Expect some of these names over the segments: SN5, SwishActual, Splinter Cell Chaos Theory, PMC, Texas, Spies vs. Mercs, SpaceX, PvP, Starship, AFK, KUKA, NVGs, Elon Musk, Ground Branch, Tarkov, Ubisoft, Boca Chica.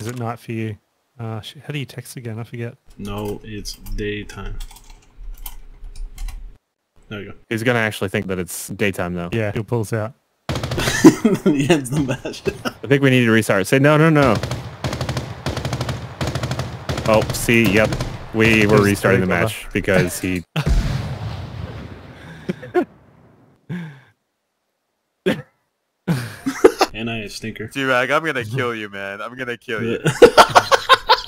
Is it not for you? How do you text again? I forget. No, it's daytime. There you go. He's gonna actually think that it's daytime though. Yeah, he'll pull us out. Yeah, it's the best. I think we need to restart. Say no, no, no. Oh, see, yep. We were restarting the match because he... And I stinker. G-Rag, I'm gonna kill you, man. I'm gonna kill you.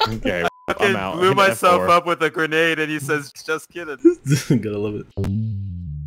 Okay, I'm out. I blew myself up with a grenade and he says, just kidding. Gotta love it.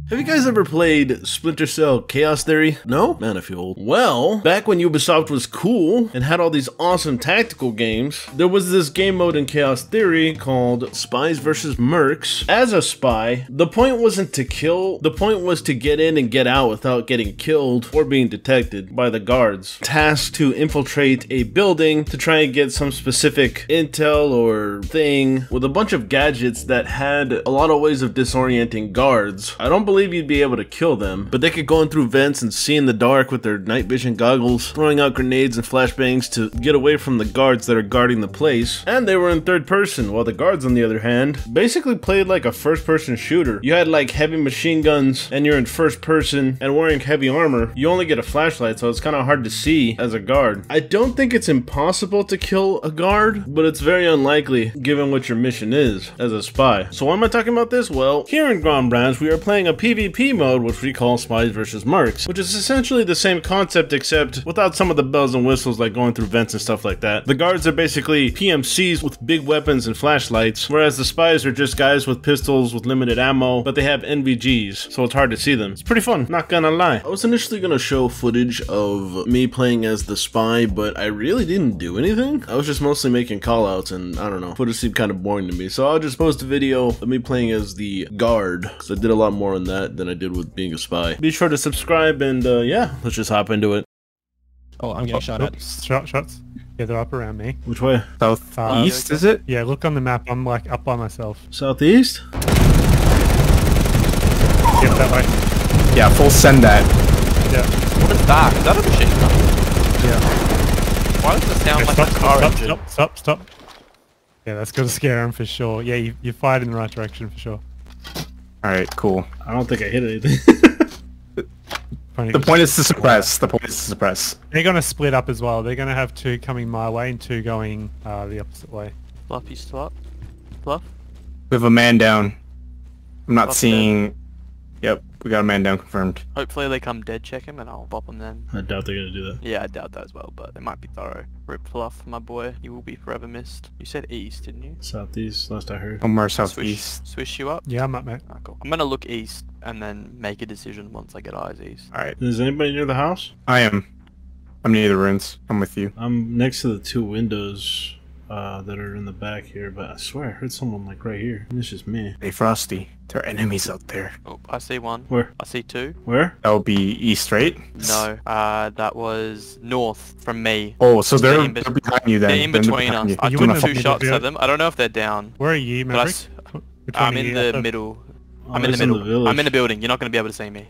Have you guys ever played Splinter Cell Chaos Theory? No? Man, I feel old. Well, back when Ubisoft was cool and had all these awesome tactical games, there was this game mode in Chaos Theory called Spies vs. Mercs. As a spy, the point wasn't to kill, the point was to get in and get out without getting killed or being detected by the guards. Tasked to infiltrate a building to try and get some specific intel or thing with a bunch of gadgets that had a lot of ways of disorienting guards. I don't believe you'd be able to kill them, but they could go in through vents and see in the dark with their night vision goggles, throwing out grenades and flashbangs to get away from the guards that are guarding the place. And they were in third person, while the guards on the other hand basically played like a first person shooter. You had like heavy machine guns and you're in first person and wearing heavy armor. You only get a flashlight, so it's kind of hard to see as a guard. I don't think it's impossible to kill a guard, but it's very unlikely given what your mission is as a spy. So why am I talking about this? Well, here in Ground Branch we are playing a PvP mode, which we call Spies vs. Mercs, which is essentially the same concept except without some of the bells and whistles like going through vents and stuff like that. The guards are basically PMCs with big weapons and flashlights, whereas the spies are just guys with pistols with limited ammo, but they have NVGs, so it's hard to see them. It's pretty fun, not gonna lie. I was initially gonna show footage of me playing as the spy, but I really didn't do anything. I was just mostly making callouts, and I don't know, footage seemed kind of boring to me, so I'll just post a video of me playing as the guard, because I did a lot more in that than I did with being a spy. Be sure to subscribe and yeah, let's just hop into it. Oh, I'm getting shot at. Shots? Yeah, they're up around me. Which way? South east, is it? Yeah, look on the map. I'm like up by myself. Southeast? Yep, that way. Yeah, full send that. Yeah. What is that? Is that a machine gun? Yeah. Why does it sound like a car engine? Stop. Yeah, that's gonna scare him for sure. Yeah, you fired in the right direction for sure. Alright, cool. I don't think I hit anything. The point is to suppress. The point is to suppress. They're gonna split up as well. They're gonna have two coming my way and two going the opposite way. Bluff, you still up? Bluff? We have a man down. I'm not seeing... Dead. Yep, we got a man down confirmed. Hopefully they come dead check him and I'll bop them then. I doubt they're gonna do that. Yeah, I doubt that as well, but they might be thorough. Rip Fluff, my boy. You will be forever missed. You said east, didn't you? Southeast, last I heard. Omar, southeast. Swish you up? Yeah, I'm up, mate. Alright, cool. I'm gonna look east and then make a decision once I get eyes east. Alright. Is anybody near the house? I am. I'm near the ruins. I'm with you. I'm next to the two windows that are in the back here, but I swear I heard someone like right here. This is me. Hey Frosty, there are enemies out there. Oh, I see one. Where? I see two. Where? That would be east, right? No, that was north from me. Oh, so they're behind you then. They're in between us. I took two shots at them. I don't know if they're down. Where are you, Maverick? I'm in the middle. I'm in the middle. I'm in the building. You're not going to be able to see me.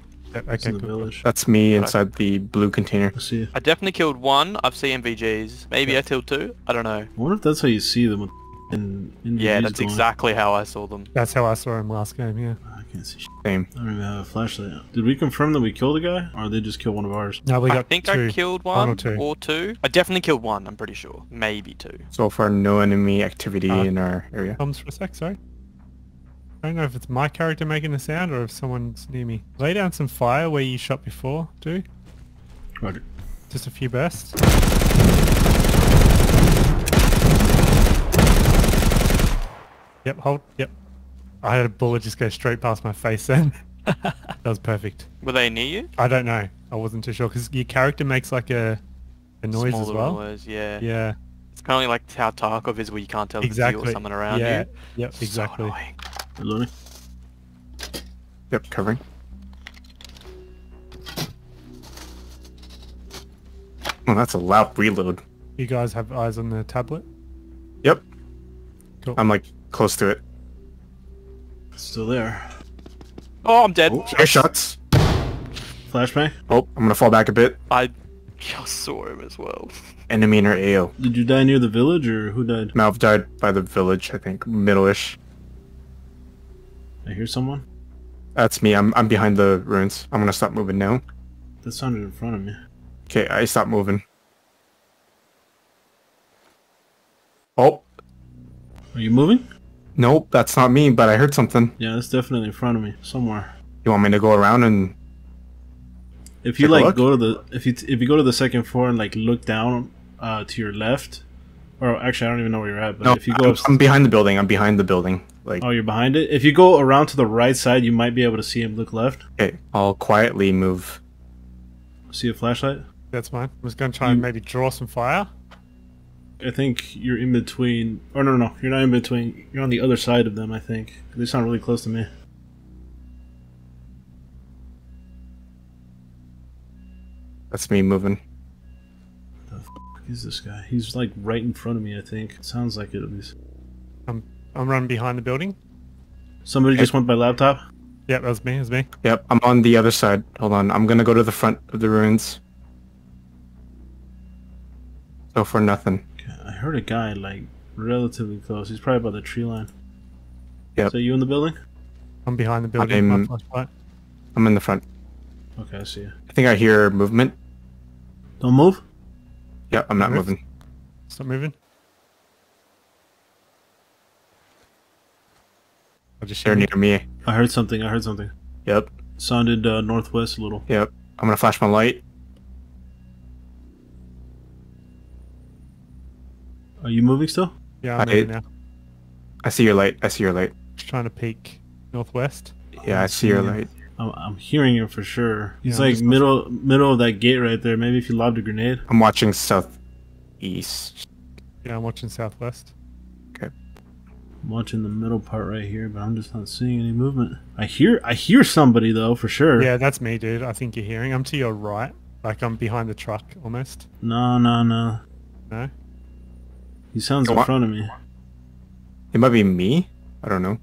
Okay, cool. That's me inside the blue container. I definitely killed one. I've seen NVGs. Maybe I killed two. I don't know. I wonder if that's how you see them. Yeah, that's exactly how I saw them. That's how I saw them last game, yeah. I can't see shit. Same. I don't even have a flashlight. Did we confirm that we killed a guy? Or did they just kill one of ours? No, we got two. I think I killed one or two. I definitely killed one, I'm pretty sure. Maybe two. So far, no enemy activity in our area. Comes for a sec, sorry. I don't know if it's my character making a sound or if someone's near me. Lay down some fire where you shot before, dude. Roger. Just a few bursts. Yep, hold. Yep. I had a bullet just go straight past my face then. That was perfect. Were they near you? I don't know. I wasn't too sure because your character makes like a noise as well. Noise, yeah. Yeah. It's kind of like how Tarkov is where you can't tell if you or someone around you. Yep, so exactly. Annoying. Reloading. Yep, covering. Well, that's a loud reload. You guys have eyes on the tablet? Yep. Cool. I'm like close to it. Still there. Oh, I'm dead. Air shots. Flashbang. Oh, I'm gonna fall back a bit. I Chaos Swarm as well. Enemy in our AO. Did you die near the village, or who died? Malv died by the village, I think. Middle-ish. I hear someone. That's me. I'm behind the ruins. I'm gonna stop moving now. That sounded in front of me. Okay, I stopped moving. Oh. Are you moving? Nope, that's not me, but I heard something. Yeah, that's definitely in front of me, somewhere. You want me to go around and... If you like go to the if you go to the second floor and like look down to your left, or actually I don't even know where you're at. But no, if you go, I'm behind the building. I'm behind the building. Like, oh, you're behind it. If you go around to the right side, you might be able to see him. Look left. Okay, I'll quietly move. See a flashlight? That's mine. I was gonna try and maybe draw some fire. I think you're in between. Oh no, no, you're not in between. You're on the other side of them. I think they sound really close to me. That's me moving. What the f*** is this guy? He's like right in front of me, I think. Sounds like it, at least. I'm running behind the building. Somebody just went by laptop? Yep, that was me, Yep, I'm on the other side. Hold on, I'm gonna go to the front of the ruins. So for nothing. Okay, I heard a guy like relatively close. He's probably by the tree line. Yep. So you in the building? I'm behind the building. I'm in the front. Okay, I see you. I think I hear movement. Don't move? Yeah, I'm not moving. Stop moving. I'll just hear near me. I heard something, Yep. Sounded northwest a little. Yep. I'm gonna flash my light. Are you moving still? Yeah, I'm moving now. I see your light, Just trying to peek northwest. Yeah, I see your light. I'm hearing him for sure. He's like middle of that gate right there. Maybe if you lobbed a grenade. I'm watching southeast. Yeah, I'm watching southwest. Okay. I'm watching the middle part right here, but I'm just not seeing any movement. I hear somebody though for sure. Yeah, that's me, dude. I think you're hearing. I'm to your right, like I'm behind the truck almost. No, no, no. No. He sounds in front of me. It might be me. I don't know.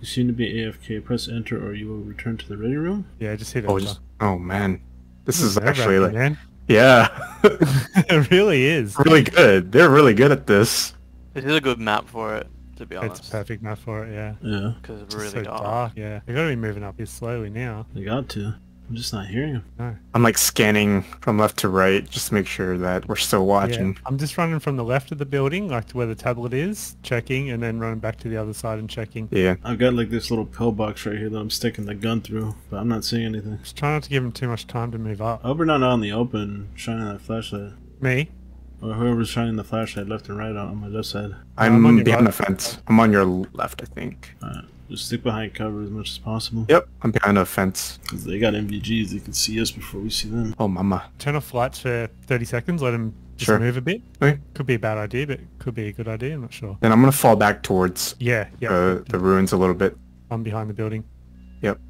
You seem to be AFK. Press enter or you will return to the ready room. Yeah, I just hit enter. Oh man. This is actually like... Man. Yeah. It really is. Really good. They're really good at this. This is a good map for it, to be honest. It's a perfect map for it, yeah. Yeah. Because it's really so dark. Yeah. They gotta be moving up here slowly now. They got to. I'm just not hearing them. No. I'm like scanning from left to right just to make sure that we're still watching. Yeah. I'm just running from the left of the building, like to where the tablet is, checking, and then running back to the other side and checking. Yeah. I've got like this little pillbox right here that I'm sticking the gun through, but I'm not seeing anything. Just try not to give him too much time to move up. I hope we're not out in the open shining that flashlight. Me? Or whoever's shining the flashlight left and right on my left side. I'm behind the fence. I'm on your left, I think. Alright. Just stick behind cover as much as possible. Yep, I'm behind a fence. Because they got NVGs, they can see us before we see them. Oh, mama. Turn off lights for 30 seconds, let them just move a bit. Okay. Could be a bad idea, but could be a good idea, I'm not sure. Then I'm going to fall back towards the ruins a little bit. I'm behind the building. Yep.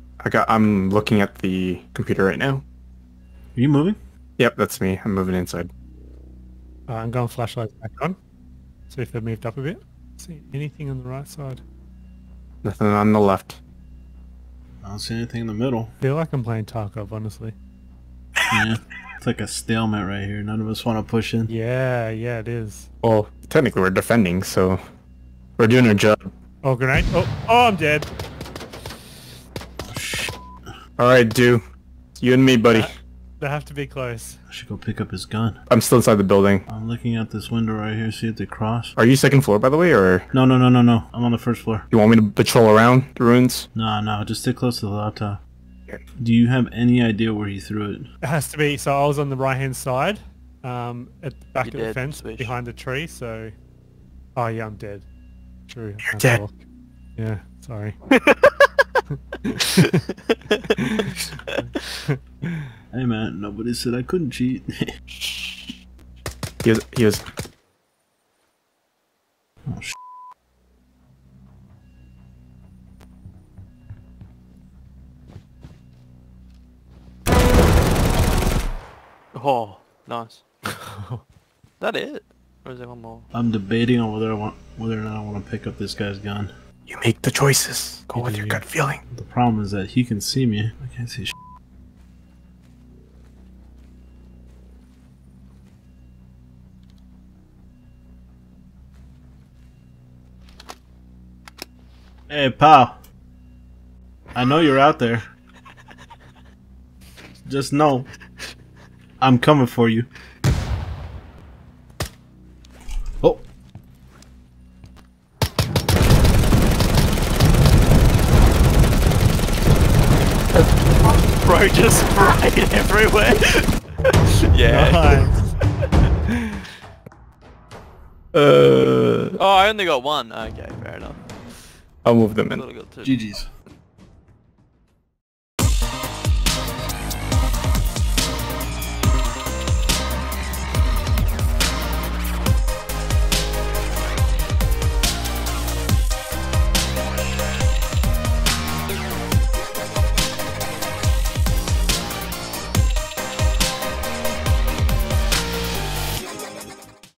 I'm looking at the computer right now. Are you moving? Yep, that's me. I'm moving inside. I'm going flashlights back on. See if they've moved up a bit. See anything on the right side. Nothing on the left. I don't see anything in the middle. I feel like I'm playing Tarkov, honestly. Yeah, it's like a stalemate right here. None of us want to push in. Yeah, yeah, it is. Well, technically we're defending, so we're doing our job. Oh, grenade! Oh, I'm dead. All right, dude. You and me, buddy. They have to be close. I should go pick up his gun. I'm still inside the building. I'm looking at this window right here, see if they cross. Are you second floor, by the way, or? No, no, no, no, no. I'm on the first floor. You want me to patrol around the ruins? No, no, just stay close to the laptop. Okay. Do you have any idea where he threw it? It has to be, so I was on the right-hand side, at the back of the fence, behind the tree, so... Oh, yeah, I'm dead. True. You're dead. Walk. Yeah, sorry. Hey man, nobody said I couldn't cheat. He was. Oh, oh, nice. That it? Or is there one more? I'm debating on whether or not I want to pick up this guy's gun. You make the choices. Go with your gut feeling. The problem is that he can see me. I can't see shit. Hey, pal. I know you're out there. Just know, I'm coming for you. Oh. Bro just sprayed everywhere. Yeah. Oh, I only got one. Okay, fair enough. I'll move them in. GG's.